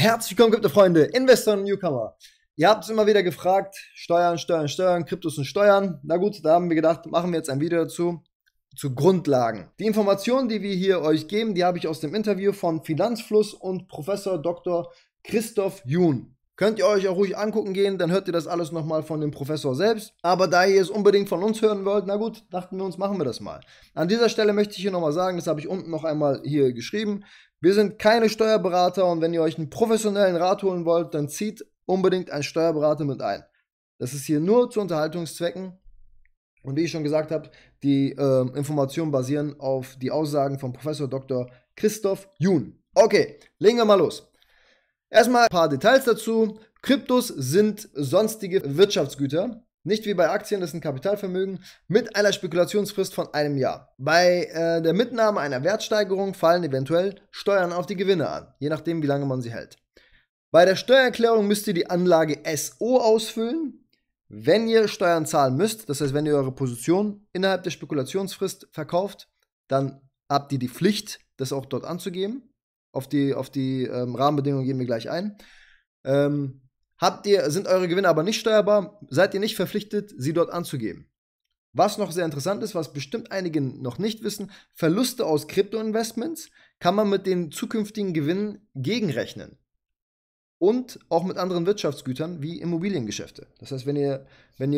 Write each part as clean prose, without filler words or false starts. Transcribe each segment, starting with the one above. Herzlich willkommen, Krypto-Freunde, Investoren und Newcomer. Ihr habt es immer wieder gefragt, Steuern, Kryptos und Steuern. Na gut, da haben wir gedacht, machen wir jetzt ein Video dazu, zu Grundlagen. Die Informationen, die wir hier euch geben, die habe ich aus dem Interview von Finanzfluss und Professor Dr. Christoph Juhn. Könnt ihr euch auch ruhig angucken gehen, dann hört ihr das alles nochmal von dem Professor selbst. Aber da ihr es unbedingt von uns hören wollt, na gut, dachten wir uns, machen wir das mal. An dieser Stelle möchte ich hier nochmal sagen, das habe ich unten noch einmal hier geschrieben, wir sind keine Steuerberater und wenn ihr euch einen professionellen Rat holen wollt, dann zieht unbedingt einen Steuerberater mit ein. Das ist hier nur zu Unterhaltungszwecken. Und wie ich schon gesagt habe, die Informationen basieren auf die Aussagen von Professor Dr. Christoph Juhn. Okay, legen wir mal los. Erstmal ein paar Details dazu. Kryptos sind sonstige Wirtschaftsgüter. Nicht wie bei Aktien, das sind Kapitalvermögen, mit einer Spekulationsfrist von einem Jahr. Bei der Mitnahme einer Wertsteigerung fallen eventuell Steuern auf die Gewinne an, je nachdem, wie lange man sie hält. Bei der Steuererklärung müsst ihr die Anlage SO ausfüllen, wenn ihr Steuern zahlen müsst. Das heißt, wenn ihr eure Position innerhalb der Spekulationsfrist verkauft, dann habt ihr die Pflicht, das auch dort anzugeben. Auf die Rahmenbedingungen gehen wir gleich ein. Sind eure Gewinne aber nicht steuerbar, seid ihr nicht verpflichtet, sie dort anzugeben. Was noch sehr interessant ist, was bestimmt einige noch nicht wissen, Verluste aus Krypto-Investments kann man mit den zukünftigen Gewinnen gegenrechnen. Und auch mit anderen Wirtschaftsgütern wie Immobiliengeschäfte. Das heißt, wenn ihr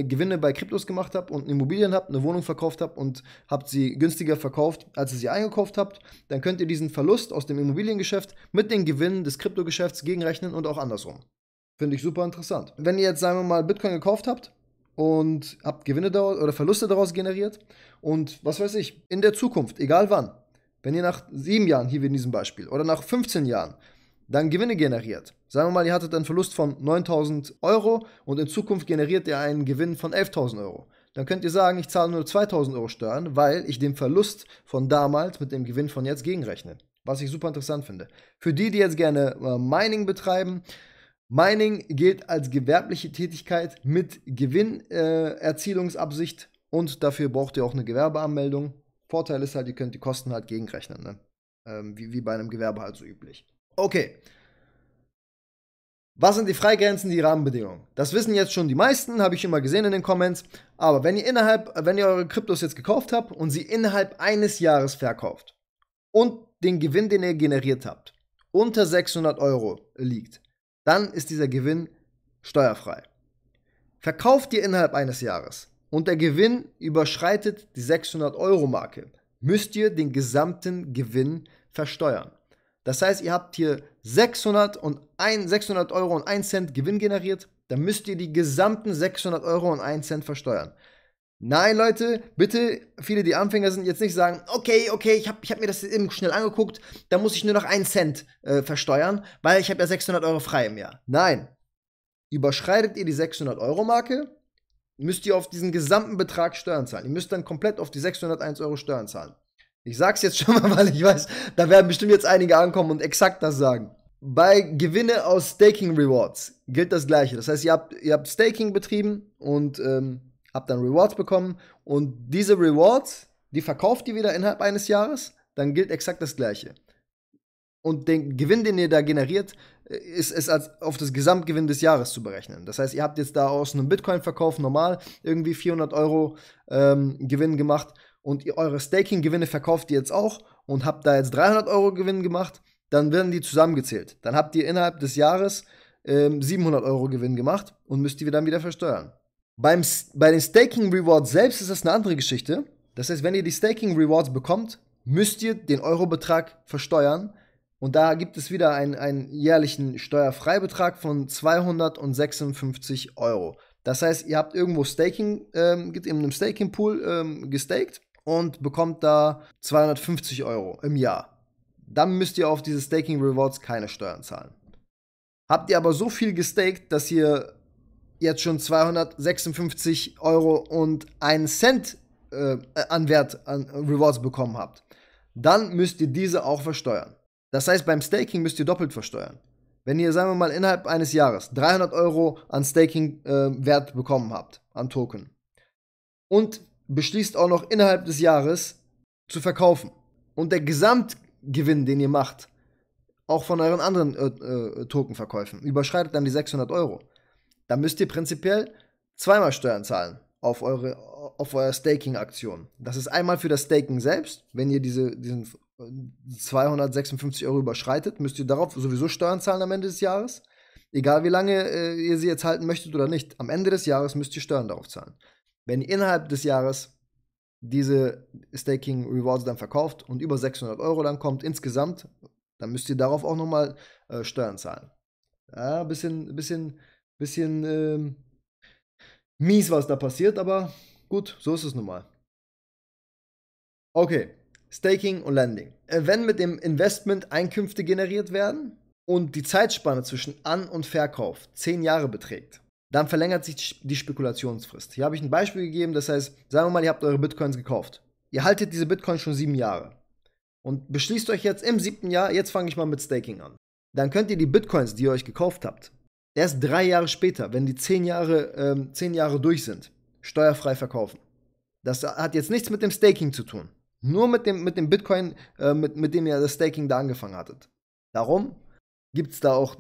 Gewinne bei Kryptos gemacht habt und Immobilien habt, eine Wohnung verkauft habt und habt sie günstiger verkauft, als ihr sie eingekauft habt, dann könnt ihr diesen Verlust aus dem Immobiliengeschäft mit den Gewinnen des Kryptogeschäfts gegenrechnen und auch andersrum. Finde ich super interessant. Wenn ihr jetzt, sagen wir mal, Bitcoin gekauft habt und habt Gewinne oder Verluste daraus generiert und, was weiß ich, in der Zukunft, egal wann, wenn ihr nach 7 Jahren, hier wie in diesem Beispiel, oder nach 15 Jahren, dann Gewinne generiert. Sagen wir mal, ihr hattet einen Verlust von 9.000 Euro und in Zukunft generiert ihr einen Gewinn von 11.000 Euro. Dann könnt ihr sagen, ich zahle nur 2.000 Euro Steuern, weil ich den Verlust von damals mit dem Gewinn von jetzt gegenrechne. Was ich super interessant finde. Für die jetzt gerne Mining betreiben, Mining gilt als gewerbliche Tätigkeit mit Gewinnerzielungsabsicht und dafür braucht ihr auch eine Gewerbeanmeldung. Vorteil ist halt, ihr könnt die Kosten halt gegenrechnen, ne? Wie bei einem Gewerbe halt so üblich. Okay, was sind die Freigrenzen, die Rahmenbedingungen? Das wissen jetzt schon die meisten, habe ich immer gesehen in den Comments. Aber wenn ihr eure Kryptos jetzt gekauft habt und sie innerhalb eines Jahres verkauft und den Gewinn, den ihr generiert habt, unter 600 Euro liegt, dann ist dieser Gewinn steuerfrei. Verkauft ihr innerhalb eines Jahres und der Gewinn überschreitet die 600-Euro-Marke, müsst ihr den gesamten Gewinn versteuern. Das heißt, ihr habt hier 600 Euro und 1 Cent Gewinn generiert, dann müsst ihr die gesamten 600 Euro und 1 Cent versteuern. Nein, Leute, bitte, viele, die Anfänger sind, jetzt nicht sagen, okay, ich hab mir das eben schnell angeguckt, da muss ich nur noch 1 Cent versteuern, weil ich habe ja 600 Euro frei im Jahr. Nein, überschreitet ihr die 600-Euro-Marke, müsst ihr auf diesen gesamten Betrag Steuern zahlen. Ihr müsst dann komplett auf die 601 Euro Steuern zahlen. Ich sag's jetzt schon mal, weil ich weiß, da werden bestimmt jetzt einige ankommen und exakt das sagen. Bei Gewinne aus Staking Rewards gilt das Gleiche. Das heißt, ihr habt Staking betrieben und habt dann Rewards bekommen. Und diese Rewards, die verkauft ihr wieder innerhalb eines Jahres, dann gilt exakt das Gleiche. Und den Gewinn, den ihr da generiert, ist als auf das Gesamtgewinn des Jahres zu berechnen. Das heißt, ihr habt jetzt da aus einem Bitcoin-Verkauf normal irgendwie 400 Euro Gewinn gemacht. Und ihr eure Staking-Gewinne verkauft ihr jetzt auch und habt da jetzt 300 Euro Gewinn gemacht, dann werden die zusammengezählt. Dann habt ihr innerhalb des Jahres 700 Euro Gewinn gemacht und müsst ihr dann wieder versteuern. Bei den Staking-Rewards selbst ist das eine andere Geschichte. Das heißt, wenn ihr die Staking-Rewards bekommt, müsst ihr den Eurobetrag versteuern. Und da gibt es wieder einen jährlichen Steuerfreibetrag von 256 Euro. Das heißt, ihr habt irgendwo Staking, in einem Staking-Pool gestaked und bekommt da 250 Euro im Jahr. Dann müsst ihr auf diese Staking Rewards keine Steuern zahlen. Habt ihr aber so viel gestaked, dass ihr jetzt schon 256 Euro und 1 Cent an Wert an Rewards bekommen habt, dann müsst ihr diese auch versteuern. Das heißt, beim Staking müsst ihr doppelt versteuern. Wenn ihr, sagen wir mal, innerhalb eines Jahres 300 Euro an Staking-Wert bekommen habt, an Token, und beschließt auch noch innerhalb des Jahres zu verkaufen und der Gesamtgewinn, den ihr macht, auch von euren anderen Tokenverkäufen, überschreitet dann die 600 Euro, dann müsst ihr prinzipiell zweimal Steuern zahlen auf eure Staking-Aktion. Das ist einmal für das Staking selbst, wenn ihr diesen 256 Euro überschreitet, müsst ihr darauf sowieso Steuern zahlen am Ende des Jahres, egal wie lange ihr sie jetzt halten möchtet oder nicht. Am Ende des Jahres müsst ihr Steuern darauf zahlen. Wenn ihr innerhalb des Jahres diese Staking Rewards dann verkauft und über 600 Euro dann kommt insgesamt, dann müsst ihr darauf auch nochmal Steuern zahlen. Ja, bisschen mies, was da passiert, aber gut, so ist es nun mal. Okay, Staking und Lending. Wenn mit dem Investment Einkünfte generiert werden und die Zeitspanne zwischen An- und Verkauf 10 Jahre beträgt, dann verlängert sich die Spekulationsfrist. Hier habe ich ein Beispiel gegeben, das heißt, sagen wir mal, ihr habt eure Bitcoins gekauft. Ihr haltet diese Bitcoins schon 7 Jahre und beschließt euch jetzt im 7. Jahr, jetzt fange ich mal mit Staking an. Dann könnt ihr die Bitcoins, die ihr euch gekauft habt, erst 3 Jahre später, wenn die 10 Jahre durch sind, steuerfrei verkaufen. Das hat jetzt nichts mit dem Staking zu tun. Nur mit dem Bitcoin, mit dem ihr das Staking da angefangen hattet. Darum gibt es da auch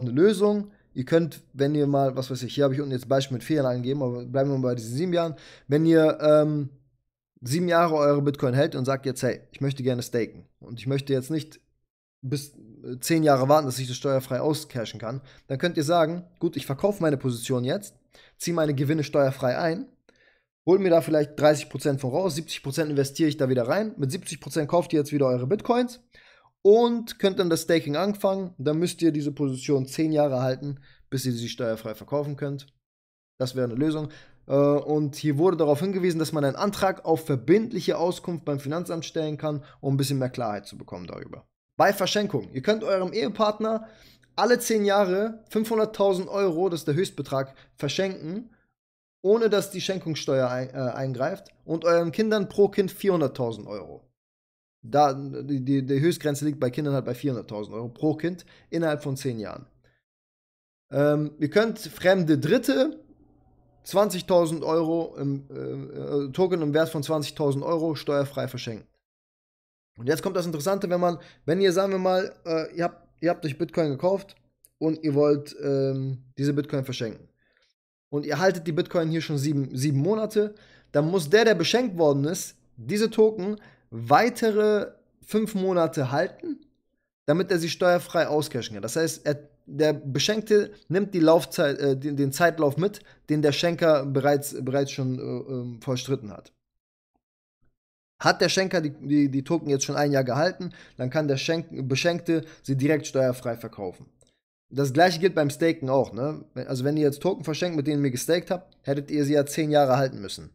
eine Lösung. Ihr könnt, wenn ihr mal, was weiß ich, hier habe ich unten jetzt Beispiel mit 4 Jahren angegeben, aber bleiben wir mal bei diesen 7 Jahren. Wenn ihr 7 Jahre eure Bitcoin hält und sagt jetzt, hey, ich möchte gerne staken und ich möchte jetzt nicht bis 10 Jahre warten, dass ich das steuerfrei auscashen kann, dann könnt ihr sagen, gut, ich verkaufe meine Position jetzt, ziehe meine Gewinne steuerfrei ein, hol mir da vielleicht 30% von raus, 70% investiere ich da wieder rein, mit 70% kauft ihr jetzt wieder eure Bitcoins und könnt dann das Staking anfangen. Dann müsst ihr diese Position 10 Jahre halten, bis ihr sie steuerfrei verkaufen könnt. Das wäre eine Lösung. Und hier wurde darauf hingewiesen, dass man einen Antrag auf verbindliche Auskunft beim Finanzamt stellen kann, um ein bisschen mehr Klarheit zu bekommen darüber. Bei Verschenkung. Ihr könnt eurem Ehepartner alle 10 Jahre 500.000 Euro, das ist der Höchstbetrag, verschenken, ohne dass die Schenkungssteuer eingreift, und euren Kindern pro Kind 400.000 Euro. Da, die Höchstgrenze liegt bei Kindern halt bei 400.000 Euro pro Kind innerhalb von 10 Jahren. Ihr könnt fremde Dritte 20.000 Euro, Token im Wert von 20.000 Euro steuerfrei verschenken. Und jetzt kommt das Interessante, wenn ihr, sagen wir mal, ihr habt euch Bitcoin gekauft und ihr wollt diese Bitcoin verschenken. Und ihr haltet die Bitcoin hier schon 7 Monate, dann muss der beschenkt worden ist, diese Token weitere 5 Monate halten, damit er sie steuerfrei auscashen kann. Das heißt, der Beschenkte nimmt die Laufzeit, den Zeitlauf mit, den der Schenker bereits schon vollstritten hat. Hat der Schenker die Token jetzt schon ein Jahr gehalten, dann kann der Beschenkte sie direkt steuerfrei verkaufen. Das gleiche gilt beim Staken auch, ne? Also wenn ihr jetzt Token verschenkt, mit denen ihr gestaked habt, hättet ihr sie ja 10 Jahre halten müssen.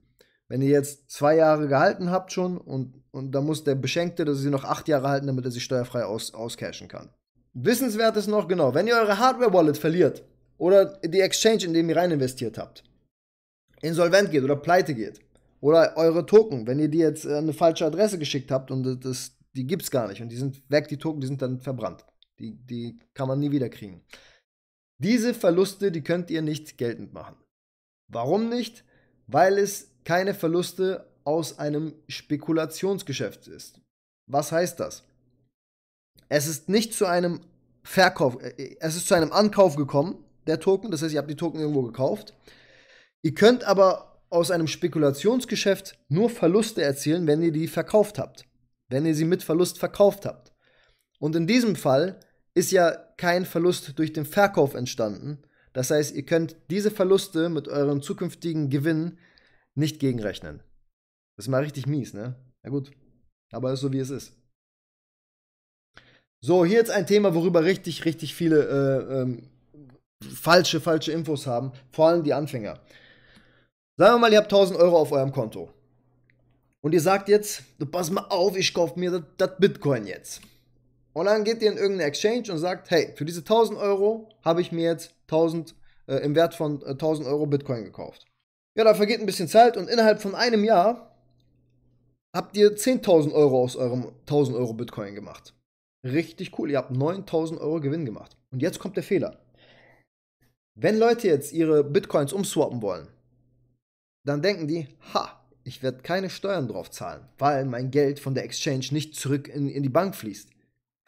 Wenn ihr jetzt 2 Jahre gehalten habt schon und dann muss der Beschenkte sie noch 8 Jahre halten, damit er sie steuerfrei auscashen kann. Wissenswert ist noch, genau, wenn ihr eure Hardware-Wallet verliert oder die Exchange, in dem ihr rein investiert habt, insolvent geht oder pleite geht, oder eure Token, wenn ihr die jetzt an eine falsche Adresse geschickt habt und die gibt es gar nicht und die sind weg, die Token, die sind dann verbrannt. Die kann man nie wieder kriegen. Diese Verluste, die könnt ihr nicht geltend machen. Warum nicht? Weil es keine Verluste aus einem Spekulationsgeschäft ist. Was heißt das? Es ist nicht zu einem Ankauf gekommen, der Token. Das heißt, ihr habt die Token irgendwo gekauft. Ihr könnt aber aus einem Spekulationsgeschäft nur Verluste erzielen, wenn ihr die verkauft habt. Wenn ihr sie mit Verlust verkauft habt. Und in diesem Fall ist ja kein Verlust durch den Verkauf entstanden. Das heißt, ihr könnt diese Verluste mit euren zukünftigen Gewinnen nicht gegenrechnen. Das ist mal richtig mies, ne? Na gut, aber ist so, wie es ist. So, hier jetzt ein Thema, worüber richtig, richtig viele falsche Infos haben. Vor allem die Anfänger. Sagen wir mal, ihr habt 1000 Euro auf eurem Konto. Und ihr sagt jetzt, du pass mal auf, ich kaufe mir das Bitcoin jetzt. Und dann geht ihr in irgendeine Exchange und sagt, hey, für diese 1000 Euro habe ich mir jetzt im Wert von 1000 Euro Bitcoin gekauft. Ja, da vergeht ein bisschen Zeit und innerhalb von einem Jahr habt ihr 10.000 Euro aus eurem 1000 Euro Bitcoin gemacht. Richtig cool, ihr habt 9.000 Euro Gewinn gemacht. Und jetzt kommt der Fehler. Wenn Leute jetzt ihre Bitcoins umswappen wollen, dann denken die, ha, ich werde keine Steuern drauf zahlen, weil mein Geld von der Exchange nicht zurück in die Bank fließt.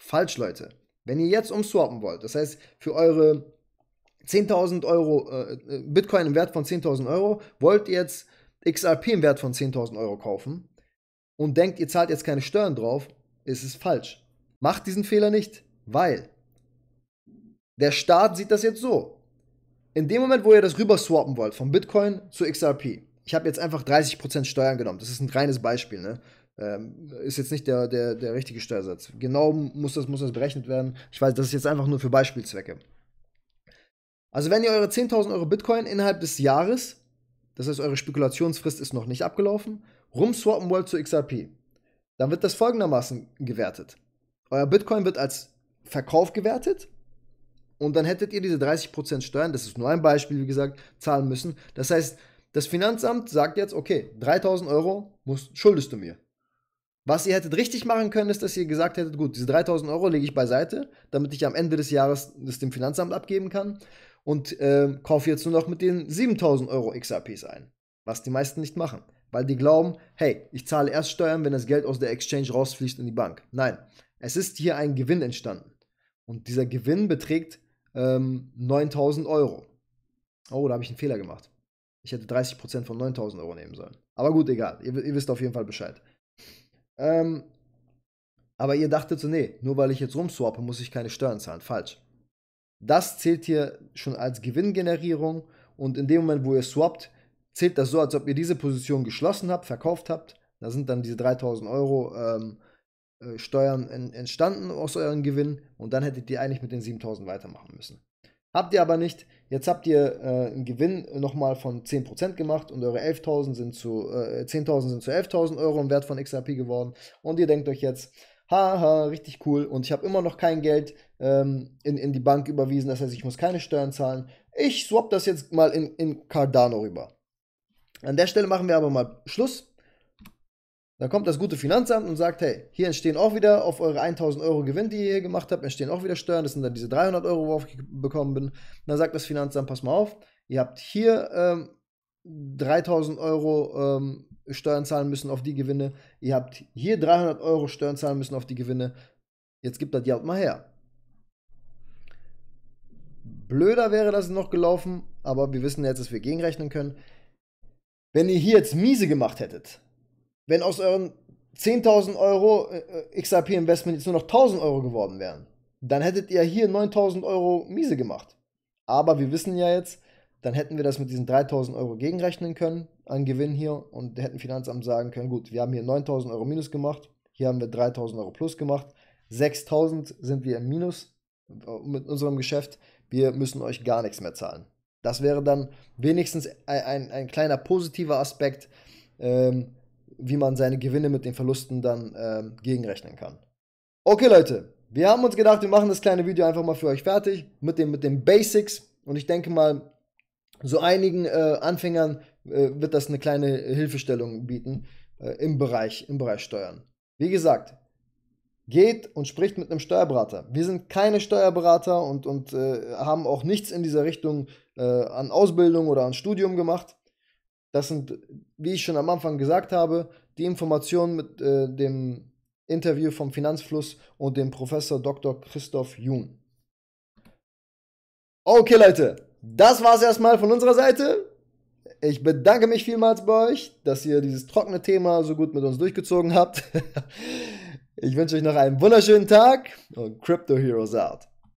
Falsch, Leute. Wenn ihr jetzt umswappen wollt, das heißt für eure 10.000 Euro, Bitcoin im Wert von 10.000 Euro, wollt ihr jetzt XRP im Wert von 10.000 Euro kaufen und denkt, ihr zahlt jetzt keine Steuern drauf, ist es falsch. Macht diesen Fehler nicht, weil der Staat sieht das jetzt so. In dem Moment, wo ihr das rüber swappen wollt, von Bitcoin zu XRP, ich habe jetzt einfach 30% Steuern genommen, das ist ein reines Beispiel, ne? Ist jetzt nicht der richtige Steuersatz. Genau muss das berechnet werden. Ich weiß, das ist jetzt einfach nur für Beispielzwecke. Also wenn ihr eure 10.000 Euro Bitcoin innerhalb des Jahres, das heißt eure Spekulationsfrist ist noch nicht abgelaufen, rumswappen wollt zu XRP, dann wird das folgendermaßen gewertet. Euer Bitcoin wird als Verkauf gewertet und dann hättet ihr diese 30% Steuern, das ist nur ein Beispiel, wie gesagt, zahlen müssen. Das heißt, das Finanzamt sagt jetzt, okay, 3.000 Euro schuldest du mir. Was ihr hättet richtig machen können, ist, dass ihr gesagt hättet, gut, diese 3.000 Euro lege ich beiseite, damit ich am Ende des Jahres das dem Finanzamt abgeben kann und kaufe jetzt nur noch mit den 7.000 Euro XRPs ein, was die meisten nicht machen, weil die glauben, hey, ich zahle erst Steuern, wenn das Geld aus der Exchange rausfließt in die Bank. Nein, es ist hier ein Gewinn entstanden und dieser Gewinn beträgt 9.000 Euro. Oh, da habe ich einen Fehler gemacht. Ich hätte 30% von 9.000 Euro nehmen sollen. Aber gut, egal, ihr wisst auf jeden Fall Bescheid. Aber ihr dachtet so, nee, nur weil ich jetzt rumswappe, muss ich keine Steuern zahlen. Falsch. Das zählt hier schon als Gewinngenerierung und in dem Moment, wo ihr swappt, zählt das so, als ob ihr diese Position geschlossen habt, verkauft habt. Da sind dann diese 3.000 Euro Steuern entstanden aus euren Gewinn und dann hättet ihr eigentlich mit den 7.000 weitermachen müssen. Habt ihr aber nicht. Jetzt habt ihr einen Gewinn nochmal von 10% gemacht und eure 11.000 sind zu 10.000 sind zu 11.000 Euro im Wert von XRP geworden und ihr denkt euch jetzt, haha, richtig cool und ich habe immer noch kein Geld in die Bank überwiesen, das heißt, ich muss keine Steuern zahlen. Ich swap das jetzt mal in Cardano rüber. An der Stelle machen wir aber mal Schluss. Dann kommt das gute Finanzamt und sagt, hey, hier entstehen auch wieder auf eure 1.000 Euro Gewinn, die ihr hier gemacht habt, entstehen auch wieder Steuern, das sind dann diese 300 Euro, worauf ich bekommen bin. Und dann sagt das Finanzamt, pass mal auf, ihr habt hier 3.000 Euro Steuern zahlen müssen auf die Gewinne, ihr habt hier 300 Euro Steuern zahlen müssen auf die Gewinne, jetzt gibt das Geld mal her. Blöder wäre das noch gelaufen, aber wir wissen jetzt, dass wir gegenrechnen können. Wenn ihr hier jetzt miese gemacht hättet, wenn aus euren 10.000 Euro XRP-Investment jetzt nur noch 1.000 Euro geworden wären, dann hättet ihr hier 9.000 Euro miese gemacht. Aber wir wissen ja jetzt, dann hätten wir das mit diesen 3.000 Euro gegenrechnen können an Gewinn hier und hätten Finanzamt sagen können, gut, wir haben hier 9.000 Euro minus gemacht, hier haben wir 3.000 Euro plus gemacht, 6.000 sind wir im Minus mit unserem Geschäft, wir müssen euch gar nichts mehr zahlen. Das wäre dann wenigstens ein kleiner positiver Aspekt, wie man seine Gewinne mit den Verlusten dann gegenrechnen kann. Okay, Leute, wir haben uns gedacht, wir machen das kleine Video einfach mal für euch fertig mit den Basics und ich denke mal, so einigen Anfängern wird das eine kleine Hilfestellung bieten im Bereich Steuern. Wie gesagt, geht und spricht mit einem Steuerberater. Wir sind keine Steuerberater und haben auch nichts in dieser Richtung an Ausbildung oder an Studium gemacht. Das sind, wie ich schon am Anfang gesagt habe, die Informationen mit dem Interview vom Finanzfluss und dem Professor Dr. Christoph Juhn. Okay, Leute, das war's erstmal von unserer Seite. Ich bedanke mich vielmals bei euch, dass ihr dieses trockene Thema so gut mit uns durchgezogen habt. Ich wünsche euch noch einen wunderschönen Tag und Crypto Heroes out.